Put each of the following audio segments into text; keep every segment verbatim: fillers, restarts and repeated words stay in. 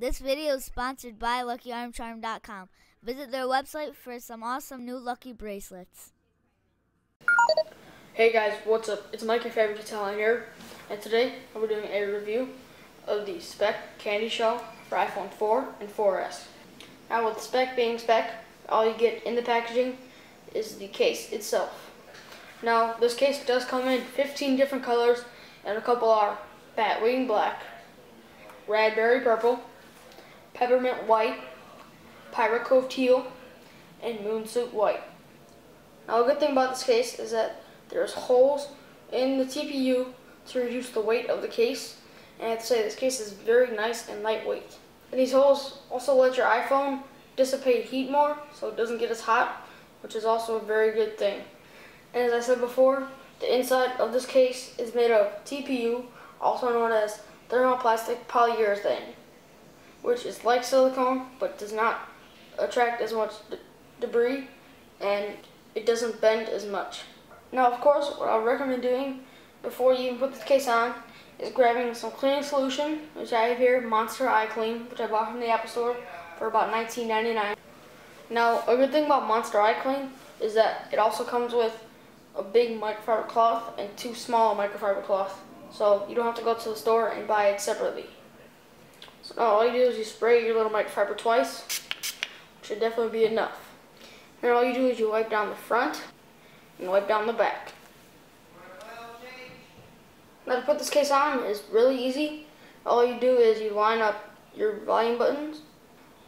This video is sponsored by Lucky Arm Charm dot com. Visit their website for some awesome new lucky bracelets. Hey guys, what's up? It's Mike, your favorite talent here, and today we're doing a review of the Speck Candy Shell for iPhone four and four S. Now, with Speck being Speck, all you get in the packaging is the case itself. Now, this case does come in fifteen different colors, and a couple are Batwing Black, Radberry Purple, Peppermint White, Pyrocove Teal, and Moonsuit White. Now, a good thing about this case is that there's holes in the T P U to reduce the weight of the case, and I have to say this case is very nice and lightweight. And these holes also let your iPhone dissipate heat more, so it doesn't get as hot, which is also a very good thing. And as I said before, the inside of this case is made of T P U, also known as thermoplastic polyurethane, which is like silicone but does not attract as much de debris and it doesn't bend as much. Now, of course, what I recommend doing before you even put this case on is grabbing some cleaning solution, which I have here, Monster Eye Clean, which I bought from the Apple Store for about nineteen ninety-nine. Now, a good thing about Monster Eye Clean is that it also comes with a big microfiber cloth and two small microfiber cloth, so you don't have to go to the store and buy it separately. So now all you do is you spray your little microfiber twice, which should definitely be enough. Then all you do is you wipe down the front and wipe down the back. Now, to put this case on is really easy. All you do is you line up your volume buttons.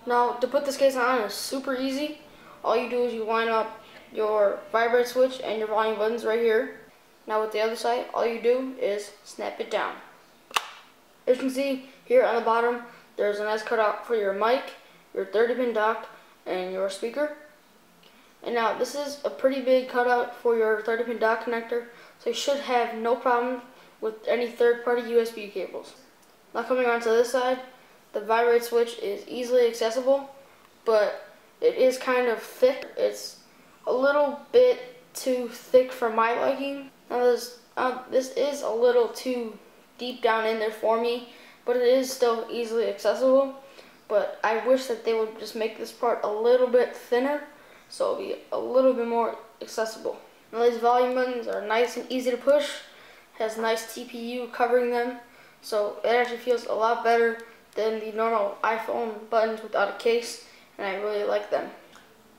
Now, to put this case on is super easy. All you do is you line up your vibrate switch and your volume buttons right here. Now, with the other side, all you do is snap it down. As you can see here on the bottom, there's a nice cutout for your mic, your thirty pin dock, and your speaker. And now, this is a pretty big cutout for your thirty pin dock connector, so you should have no problem with any third-party U S B cables. Now, coming onto this side, the vibrate switch is easily accessible, but it is kind of thick. It's a little bit too thick for my liking. Now, this, um, this is a little too deep down in there for me, but it is still easily accessible. But I wish that they would just make this part a little bit thinner, so it'll be a little bit more accessible. Now, these volume buttons are nice and easy to push. It has nice T P U covering them, so it actually feels a lot better than the normal iPhone buttons without a case, and I really like them.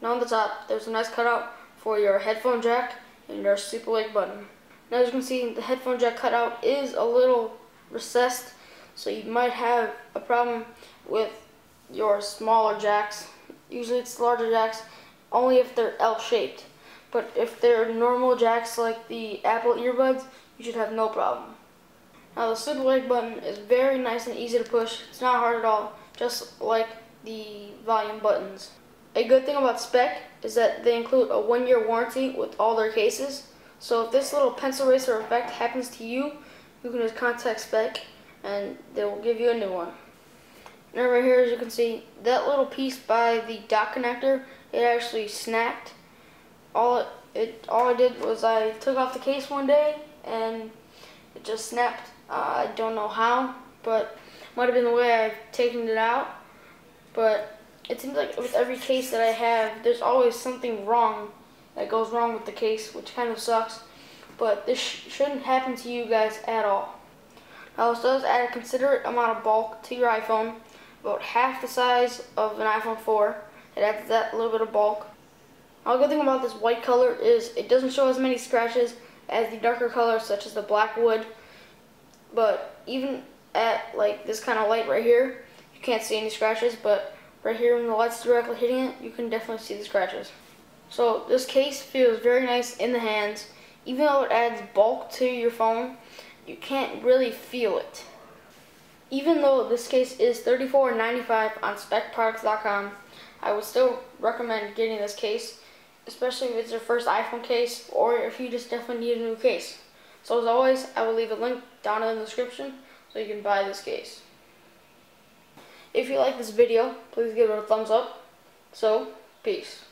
Now, on the top, there's a nice cutout for your headphone jack and your Speck button. Now, as you can see, the headphone jack cutout is a little recessed, so you might have a problem with your smaller jacks. Usually it's larger jacks only if they're L-shaped, but if they're normal jacks like the Apple earbuds, you should have no problem. Now, the Speck button is very nice and easy to push. It's not hard at all, just like the volume buttons. A good thing about Speck is that they include a one year warranty with all their cases, so if this little pencil eraser effect happens to you, you can just contact Speck and they will give you a new one. Now, right here, as you can see, that little piece by the dock connector, it actually snapped. All it, it all I did was I took off the case one day and it just snapped. Uh, I don't know how, but it might have been the way I've taken it out, but it seems like with every case that I have, there's always something wrong that goes wrong with the case, which kind of sucks, but this sh shouldn't happen to you guys at all. Now, this does add a considerate amount of bulk to your iPhone, about half the size of an iPhone four. It adds that little bit of bulk. Now, a good thing about this white color is it doesn't show as many scratches as the darker colors such as the black wood, but even at like this kind of light right here, you can't see any scratches, but right here when the light's directly hitting it, you can definitely see the scratches. So this case feels very nice in the hands. Even though it adds bulk to your phone, you can't really feel it. Even though this case is thirty-four ninety-five on Spec Products dot com, I would still recommend getting this case, especially if it's your first iPhone case or if you just definitely need a new case. So as always, I will leave a link down in the description so you can buy this case. If you like this video, please give it a thumbs up. So, peace.